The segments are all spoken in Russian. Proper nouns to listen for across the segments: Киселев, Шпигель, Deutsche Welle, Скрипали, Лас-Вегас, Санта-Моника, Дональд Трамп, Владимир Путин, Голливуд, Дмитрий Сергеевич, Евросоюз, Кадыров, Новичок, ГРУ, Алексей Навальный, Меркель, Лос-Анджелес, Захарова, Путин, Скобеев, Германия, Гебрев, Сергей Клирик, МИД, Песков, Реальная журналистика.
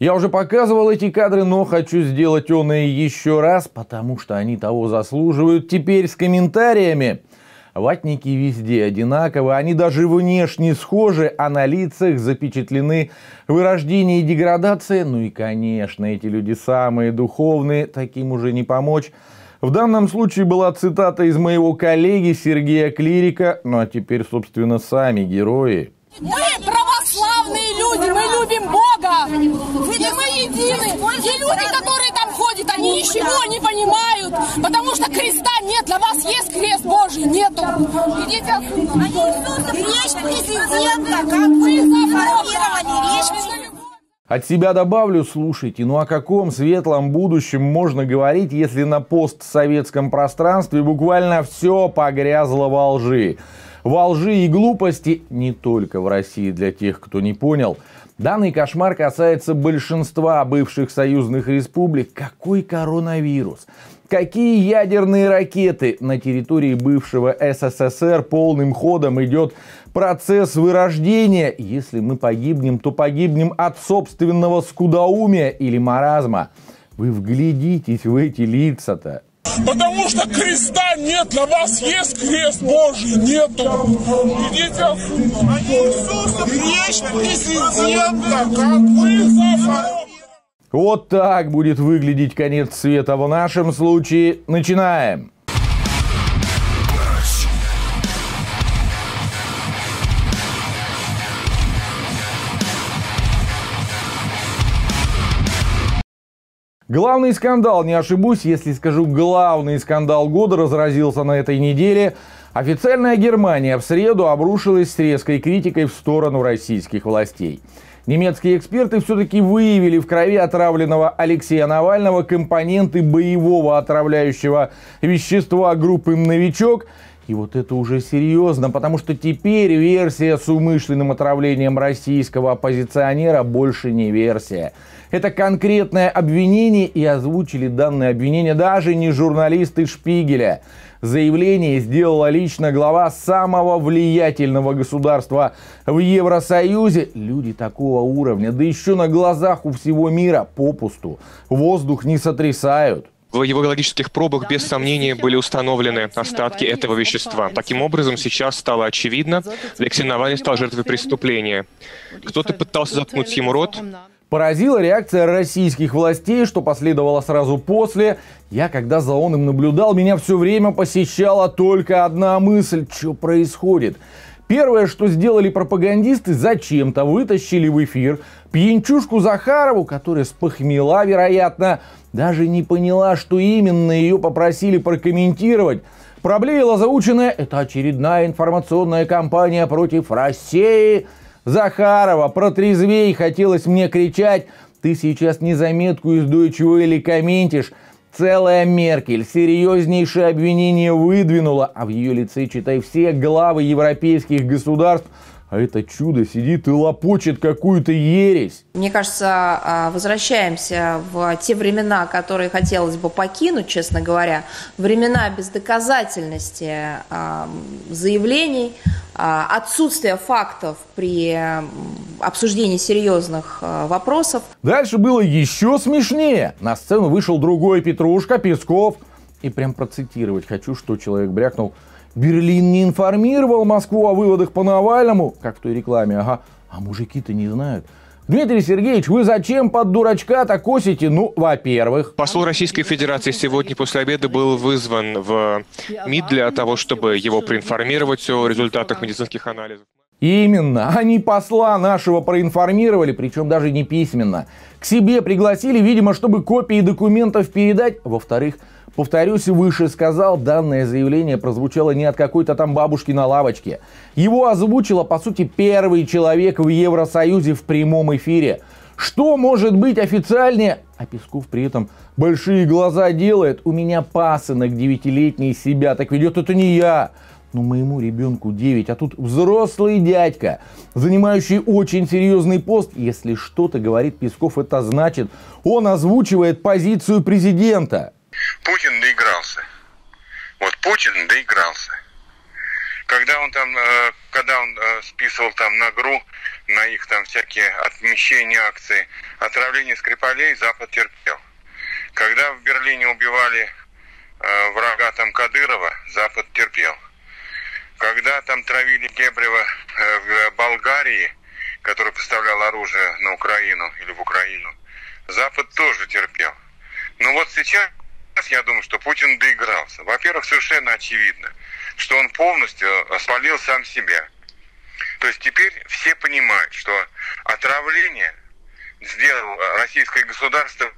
Я уже показывал эти кадры, но хочу сделать он и еще раз, потому что они того заслуживают. Теперь с комментариями. Ватники везде одинаковы, они даже внешне схожи, а на лицах запечатлены вырождение и деградация. Ну и, конечно, эти люди самые духовные, таким уже не помочь. В данном случае была цитата из моего коллеги Сергея Клирика, ну а теперь, собственно, сами герои. Мы православные люди, мы любим Бога, ведь мы едины, и люди, которые там ходят, они ничего не понимают, потому что креста нет, для вас есть крест Божий, нету. Идите отсюда. Речь президента, как вы заформировали, речь. От себя добавлю, слушайте, ну о каком светлом будущем можно говорить, если на постсоветском пространстве буквально все погрязло во лжи. Во лжи и глупости, не только в России, для тех, кто не понял. Данный кошмар касается большинства бывших союзных республик. Какой коронавирус? Какие ядерные ракеты? На территории бывшего СССР полным ходом идет процесс вырождения. Если мы погибнем, то погибнем от собственного скудоумия или маразма. Вы вглядитесь в эти лица-то. Потому что креста нет, для вас есть крест Божий, нету. Идите отсюда. Речь президента, как вы зафармировали. Вот так будет выглядеть конец света в нашем случае. Начинаем. Главный скандал, не ошибусь, если скажу главный скандал года, разразился на этой неделе. Официальная Германия в среду обрушилась с резкой критикой в сторону российских властей. Немецкие эксперты все-таки выявили в крови отравленного Алексея Навального компоненты боевого отравляющего вещества группы «Новичок». И вот это уже серьезно, потому что теперь версия с умышленным отравлением российского оппозиционера больше не версия. Это конкретное обвинение, и озвучили данное обвинение даже не журналисты «Шпигеля». Заявление сделала лично глава самого влиятельного государства в Евросоюзе. Люди такого уровня, да еще на глазах у всего мира, попусту воздух не сотрясают. В его биологических пробах, без сомнения, были установлены остатки этого вещества. Таким образом, сейчас стало очевидно, Алексей Навальный стал жертвой преступления. Кто-то пытался заткнуть ему рот. Поразила реакция российских властей, что последовало сразу после. Я, когда за оным наблюдал, меня все время посещала только одна мысль: что происходит? Первое, что сделали пропагандисты, зачем-то вытащили в эфир пьянчушку Захарову, которая спохмела, вероятно, даже не поняла, что именно ее попросили прокомментировать. Проблеяла заученная: это очередная информационная кампания против России. Захарова, протрезвей, хотелось мне кричать. Ты сейчас незаметку из Deutsche Welle комментишь. Целая Меркель серьезнейшее обвинение выдвинула, а в ее лице, читай, все главы европейских государств. А это чудо сидит и лопочет какую-то ересь. Мне кажется, возвращаемся в те времена, которые хотелось бы покинуть, честно говоря. Времена бездоказательности заявлений, отсутствия фактов при обсуждении серьезных вопросов. Дальше было еще смешнее. На сцену вышел другой Петрушка, Песков. И прям процитировать хочу, что человек брякнул. Берлин не информировал Москву о выводах по Навальному, как в той рекламе, ага, а мужики-то не знают. Дмитрий Сергеевич, вы зачем под дурачка так косите? Ну, во-первых... Посол Российской Федерации сегодня после обеда был вызван в МИД для того, чтобы его проинформировать о результатах медицинских анализов. Именно, они посла нашего проинформировали, причем даже не письменно. К себе пригласили, видимо, чтобы копии документов передать. Во-вторых, повторюсь, выше сказал, данное заявление прозвучало не от какой-то там бабушки на лавочке. Его озвучила, по сути, первый человек в Евросоюзе в прямом эфире. Что может быть официальнее? А Песков при этом большие глаза делает. У меня пасынок 9-летний себя так ведет, это не я. Ну, моему ребенку 9, а тут взрослый дядька, занимающий очень серьезный пост. Если что-то говорит Песков, это значит, он озвучивает позицию президента. Путин доигрался. Вот Путин доигрался. Когда он там когда он списывал там на ГРУ, на их там всякие отмещения акций, отравление Скрипалей, Запад терпел. Когда в Берлине убивали врага там Кадырова, Запад терпел. Когда там травили Гебрева в Болгарии, который поставлял оружие на Украину или в Украину, Запад тоже терпел. Но вот сейчас я думаю, что Путин доигрался. Во-первых, совершенно очевидно, что он полностью спалил сам себя. То есть теперь все понимают, что отравление сделал российское государство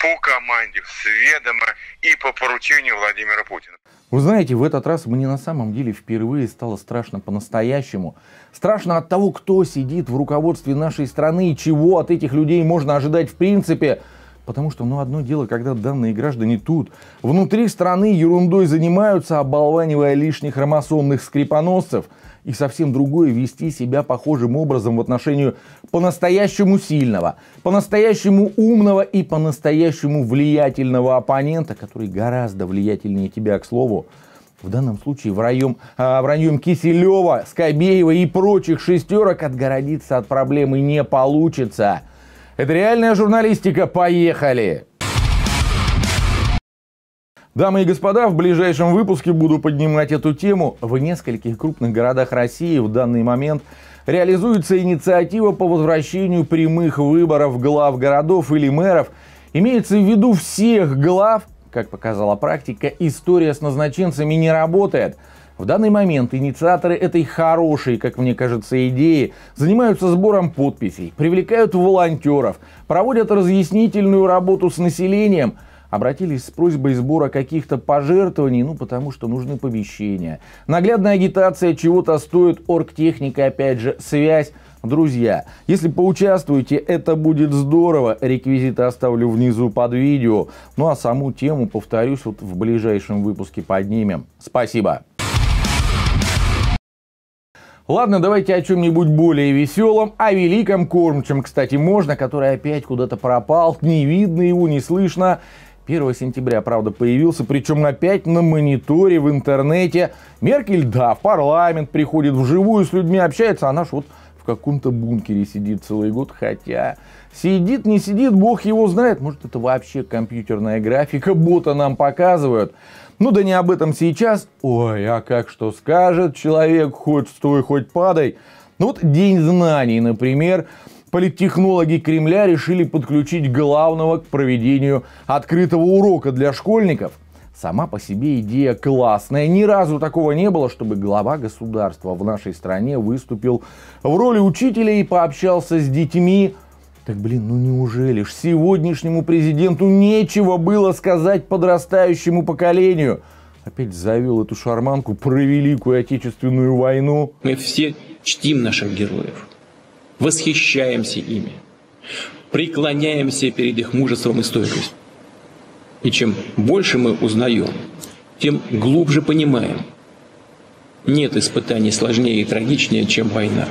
по команде, сведомо и по поручению Владимира Путина. Вы знаете, в этот раз мне на самом деле впервые стало страшно по-настоящему. Страшно от того, кто сидит в руководстве нашей страны и чего от этих людей можно ожидать в принципе. Потому что, ну, одно дело, когда данные граждане тут, внутри страны, ерундой занимаются, оболванивая лишних хромосомных скрипоносцев. И совсем другое вести себя похожим образом в отношении по-настоящему сильного, по-настоящему умного и по-настоящему влиятельного оппонента, который гораздо влиятельнее тебя, к слову. В данном случае враньем Киселева, Скобеева и прочих шестерок отгородиться от проблемы не получится. Это реальная журналистика. Поехали! Дамы и господа, в ближайшем выпуске буду поднимать эту тему. В нескольких крупных городах России в данный момент реализуется инициатива по возвращению прямых выборов глав городов или мэров. Имеется в виду всех глав. Как показала практика, история с назначенцами не работает. В данный момент инициаторы этой хорошей, как мне кажется, идеи занимаются сбором подписей, привлекают волонтеров, проводят разъяснительную работу с населением, обратились с просьбой сбора каких-то пожертвований, ну потому что нужны помещения. Наглядная агитация чего-то стоит, оргтехника, опять же, связь. Друзья, если поучаствуете, это будет здорово. Реквизиты оставлю внизу под видео. Ну а саму тему, повторюсь, вот в ближайшем выпуске поднимем. Спасибо. Ладно, давайте о чем-нибудь более веселом, о великом кормчем, кстати, можно, который опять куда-то пропал, не видно его, не слышно. 1 сентября, правда, появился, причем опять на мониторе в интернете. Меркель, да, в парламент приходит, вживую с людьми общается, а наш вот в каком-то бункере сидит целый год, хотя сидит, не сидит, бог его знает, может, это вообще компьютерная графика, бота нам показывают. Ну да не об этом сейчас. Ой, а как что скажет человек, хоть стой, хоть падай. Ну вот День знаний, например, политтехнологи Кремля решили подключить главного к проведению открытого урока для школьников. Сама по себе идея классная. Ни разу такого не было, чтобы глава государства в нашей стране выступил в роли учителя и пообщался с детьми. Так, блин, ну неужели ж сегодняшнему президенту нечего было сказать подрастающему поколению? Опять завел эту шарманку про Великую Отечественную войну. Мы все чтим наших героев, восхищаемся ими, преклоняемся перед их мужеством и стойкостью. И чем больше мы узнаем, тем глубже понимаем. Нет испытаний сложнее и трагичнее, чем война.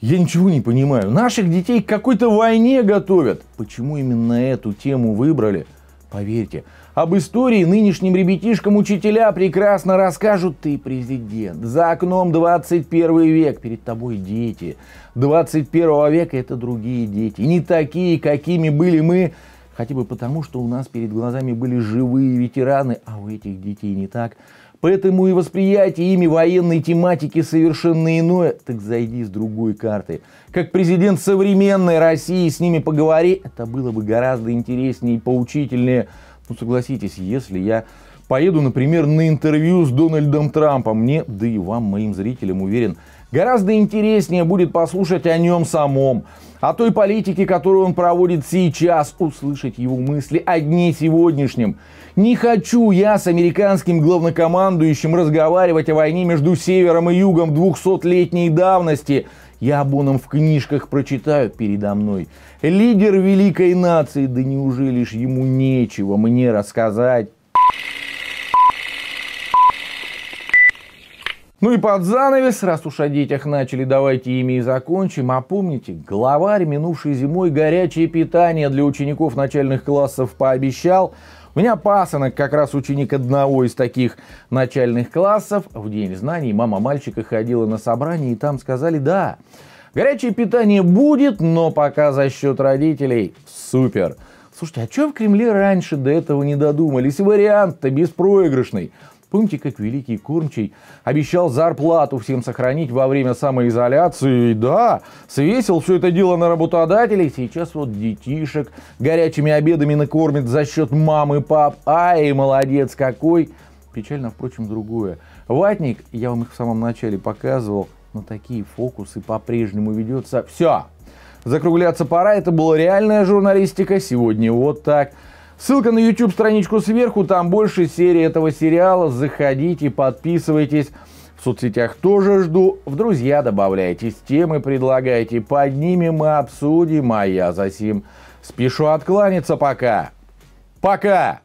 Я ничего не понимаю. Наших детей к какой-то войне готовят. Почему именно эту тему выбрали? Поверьте, об истории нынешним ребятишкам учителя прекрасно расскажут. Ты президент. За окном 21 век. Перед тобой дети. 21 века это другие дети. Не такие, какими были мы. Хотя бы потому, что у нас перед глазами были живые ветераны, а у этих детей не так. Поэтому и восприятие ими военной тематики совершенно иное. Так зайди с другой карты. Как президент современной России с ними поговори. Это было бы гораздо интереснее и поучительнее. Ну согласитесь, если я поеду, например, на интервью с Дональдом Трампом, мне, да и вам, моим зрителям, уверен, гораздо интереснее будет послушать о нем самом, о той политике, которую он проводит сейчас, услышать его мысли о дне сегодняшнем. Не хочу я с американским главнокомандующим разговаривать о войне между севером и югом 200-летней давности. Я об оном в книжках прочитаю. Передо мной лидер великой нации, да неужели ж ему нечего мне рассказать? Ну и под занавес, раз уж о детях начали, давайте ими и закончим. А помните, главарь минувшей зимой горячее питание для учеников начальных классов пообещал. У меня пасынок как раз ученик одного из таких начальных классов. В День знаний мама мальчика ходила на собрание, и там сказали: да, горячее питание будет, но пока за счет родителей. Супер. Слушайте, а что в Кремле раньше до этого не додумались? Вариант-то беспроигрышный. Помните, как великий Кормчий обещал зарплату всем сохранить во время самоизоляции? И да, свесил все это дело на работодателей. Сейчас вот детишек горячими обедами накормят за счет мам и пап. Ай, молодец какой! Печально, впрочем, другое. Ватник, я вам их в самом начале показывал, но такие фокусы по-прежнему ведется. Все, закругляться пора. Это была реальная журналистика. Сегодня вот так. Ссылка на YouTube-страничку сверху, там больше серии этого сериала. Заходите, подписывайтесь. В соцсетях тоже жду. В друзья добавляйтесь, темы предлагайте. Поднимем и обсудим. А я засим спешу откланяться пока. Пока!